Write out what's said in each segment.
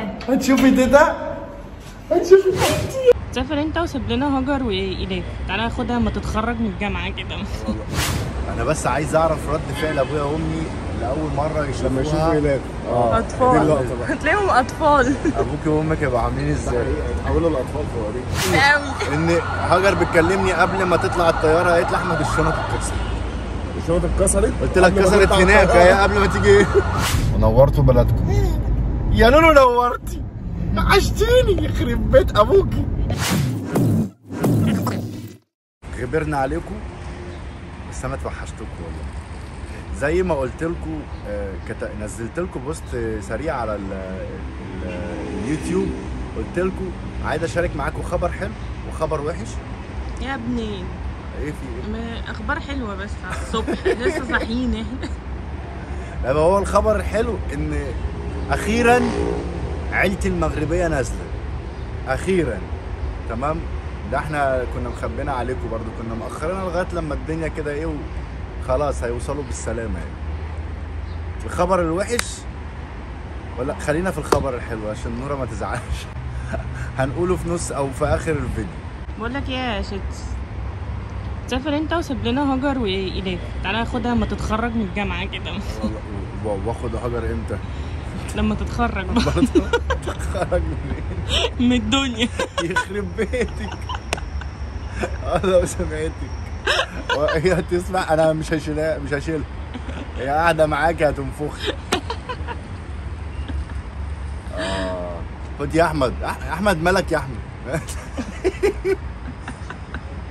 المكان. هتشوفي تيتا؟ هتشوفي حبيبتي. سافر انت وسيب لنا هاجر وايديك، تعالى خدها اما تتخرج من الجامعه كده. انا بس عايز اعرف رد فعل ابويا وامي لاول مره يشوفوها لما يشوفوا ايديك. اطفال، هتلاقيهم اطفال. ابوك وامك يبقوا عاملين ازاي؟ هقول الاطفال صغيرين قوي. ان هاجر بتكلمني قبل ما تطلع الطياره قالت لي احمد الشنط اتكسرت. الشنط اتكسرت؟ قلت لك اتكسرت هناك قبل ما تيجي. ونورتوا بلدكم يا لولو، نورتي عشتيني يخرب بيت ابوكي. غبرنا عليكم بس انا توحشتكم والله. زي ما قلت لكم نزلت لكم بوست سريع على اليوتيوب، قلت لكم عايز اشارك معاكم خبر حلو وخبر وحش. يا ابني ايه في ايه؟ اخبار حلوه بس على الصبح لسه صاحيين احنا. لا، هو الخبر الحلو ان اخيرا عيلتي المغربيه نازله اخيرا، تمام؟ ده احنا كنا مخبيين عليكم برضو، كنا مأخرينها لغايه لما الدنيا كده ايه وخلاص هيوصلوا بالسلامه يعني. الخبر الوحش ولا خلينا في الخبر الحلو عشان نوره ما تزعلش. هنقوله في نص او في اخر الفيديو. بقول لك ايه يا شتس، سافر انت وسيب لنا هاجر وايديك، تعالى خدها اما تتخرج من الجامعه كده. واخد هاجر امتى؟ لما تتخرج برضه. تتخرج منين؟ من الدنيا. يخرب بيتك. لو سمعتك هي هتسمع، انا مش هشيلها، مش هشيلها، هي قاعده معاكي هتنفخي. خد يا احمد، احمد مالك يا احمد؟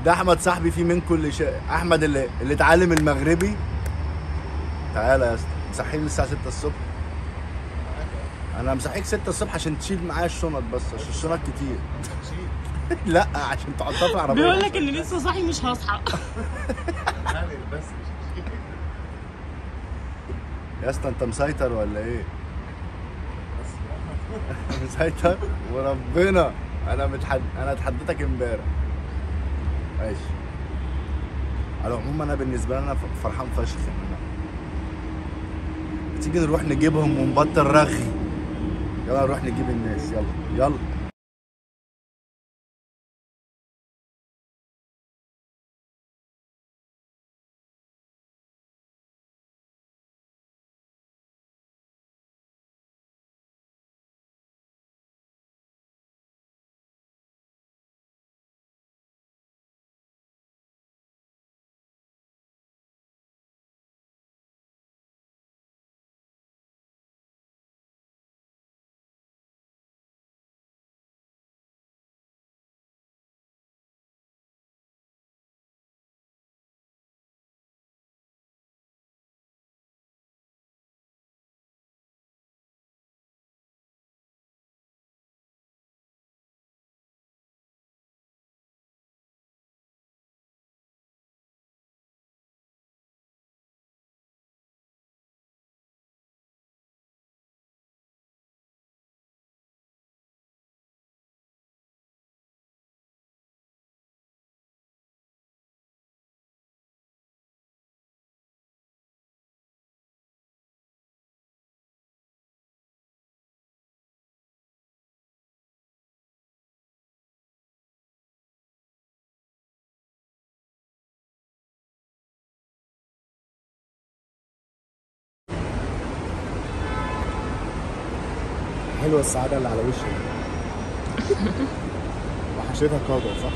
ده احمد صاحبي فيه من كل شيء، احمد اللي اتعلم المغربي. تعالى يا اسطى، مصحيني الساعه 6 الصبح. انا مصحيك 6 الصبح عشان تشيل معايا الشنط، بس عشان الشنط كتير. لا عشان تحطها في العربيه. بيقول لك اللي لسه صاحي مش هصحى. بس يا اسطى انت مسيطر ولا ايه؟ مسيطر وربنا. انا اتحديتك امبارح. ماشي. على العموم انا بالنسبه لي انا فرحان فشخ ان انا تيجي نروح نجيبهم ونبطل رغي. يلا نروح نجيب الناس، يلا يلا. حلوة السعادة اللي على وشي، وحشتها قاضية صح؟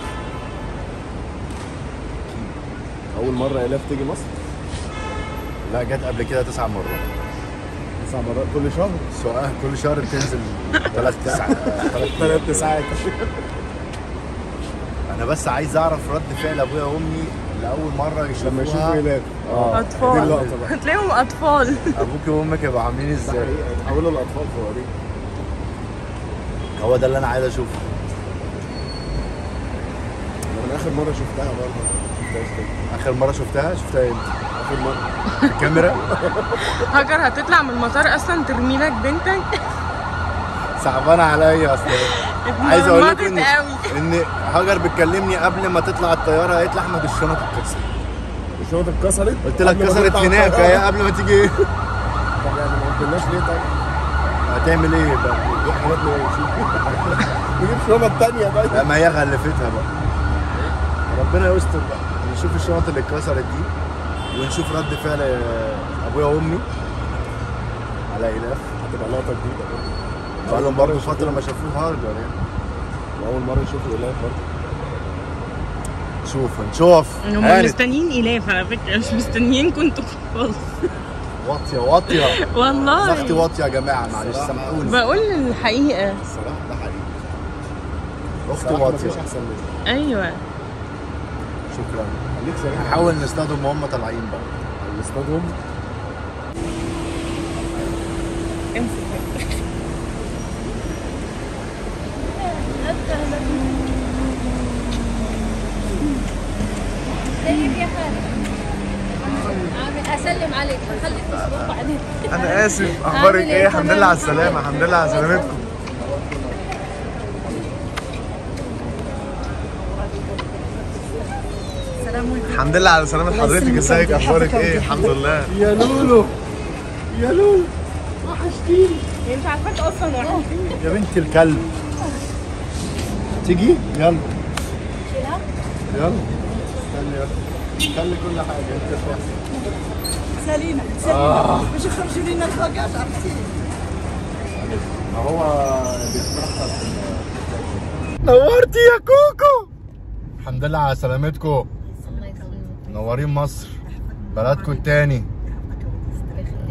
أول مرة آلاف تيجي مصر؟ لا، جت قبل كده 9 مرات. 9 مرات كل شهر؟ سواء كل شهر بتنزل 3 9 3 9. أنا بس عايز أعرف رد فعل أبويا وأمي لأول مرة يشوفوها لما يشوفوا إيديك. أطفال، هتلاقيهم أطفال. أبوك وأمك يبقوا عاملين إزاي؟ هيتحولوا لأطفال صغيرين. هو ده اللي انا عايز اشوفه. انا اخر مره شفتها برضه. اخر مره شفتها امتى؟ اخر مره الكاميرا. هاجر هتطلع من المطار اصلا ترمي لك بنتك. صعبانه عليا اصلا. عايز اقول لك ان هاجر بتكلمني قبل ما تطلع الطياره قالت لي احمد الشنط اتكسرت. الشنط اتكسرت؟ قلت لك اتكسرت هناك قبل ما تيجي. طب يعني ما قلتلناش ليه طيب؟ هتعمل ايه بقى؟ دي حاجات نجيب شنطة تانية بقى. لا ما هي غلفتها بقى. ربنا يستر بقى، نشوف الشنط اللي اتكسرت دي ونشوف رد فعل ابويا وامي على الاف. هتبقى لقطة جديدة برضه. بقى لهم برضه فترة ما شافوش هاردر يعني. أول مرة يشوفوا الاف برضه. نشوف هم مستنيين الاف على فكره، مش مستنيين كنتوا خالص. واطيه واطيه والله، ضغطي واطيه يا جماعه، معلش سامحوني بقول الحقيقه الصراحه، ده حقيقي اختي واطيه احسن مني. ايوه شكرا ليك صراحه. نحاول نصطادهم وهم طالعين بقى، نصطادهم امسك اسلم عليك، هخليك تصبر بعدين. انا اسف، اخبارك ايه؟ الحمد لله على السلامه، الحمد لله على سلامتكم. السلام عليكم. الحمد لله على سلامه حضرتك، ازيك اخبارك ايه؟ الحمد لله. يا لولو يا لولو وحشتيني، هي مش عارفاك اصلا وحشتيني يا بنت الكلب. تيجي؟ يلا يلا يلا خلي كل حاجه انت سلينا سلينا، مش يخرجوا لنا الباجات عرفتيني. هو بيفرحها نورتي يا كوكو، الحمد لله على سلامتكم، منورين مصر بلدكم التاني.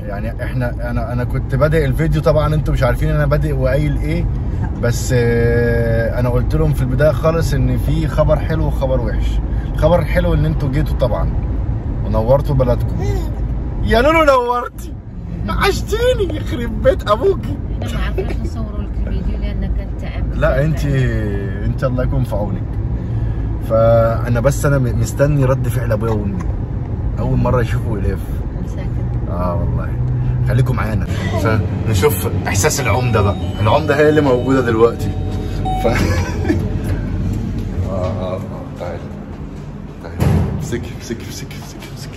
يعني احنا انا كنت بادئ الفيديو، طبعا انتم مش عارفين انا بادئ وقايل ايه، بس انا قلت لهم في البدايه خالص ان في خبر حلو وخبر وحش. الخبر الحلو ان انتوا جيتوا طبعا ونورتوا بلدكم. يا لولو نورتي عشتيني، يخرب بيت ابوكي. احنا ما عرفناش نصور لك الفيديو لانك انت قبل. لا انت الله يكون في عونك. فانا بس انا مستني رد فعل ابويا وامي، اول مره يشوفوا الاف. والله خليكم معانا نشوف احساس العمده بقى. العمده هي اللي موجوده دلوقتي. تعالي تعالي، امسكي امسكي امسكي امسكي امسكي.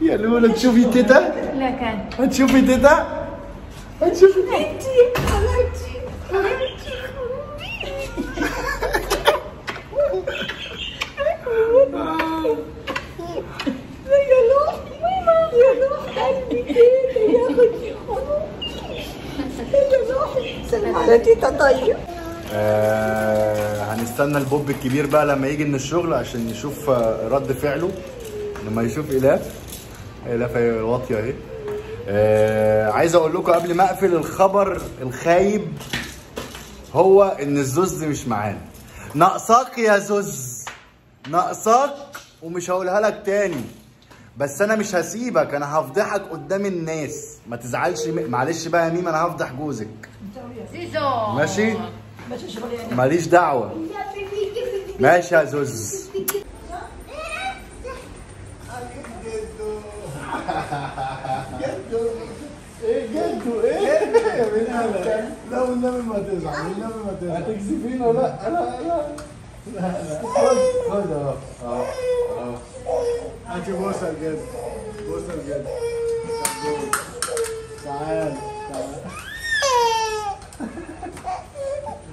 يا لولا تشوفي تيتا؟ لا كان هتشوفي تيتا؟ هتشوفي انتي حبيبتي حبيبتي هنستنى البوب الكبير بقى لما يجي من الشغل عشان نشوف رد فعله لما يشوف الاف. الاف واطيه اهي. عايز اقول لكم قبل ما اقفل، الخبر الخايب هو ان الزوز مش معانا. ناقصاك يا زوز، ناقصاك، ومش هقولها لك تاني، بس انا مش هسيبك، انا هفضحك قدام الناس، ما تزعلش. معلش بقى يا ميمه، انا هفضح جوزك زيزو، ماشي؟ ماليش دعوه، ماشي يا زوز. جدو ايه جدو ايه يا بنت الكلب؟ لا والنبي ما تزعل، والنبي ما تزعل، هتكسفينا. لا لا لا لا، خد خد اهو هاتي بوسه الجد، بوسه الجد، تعال تعال.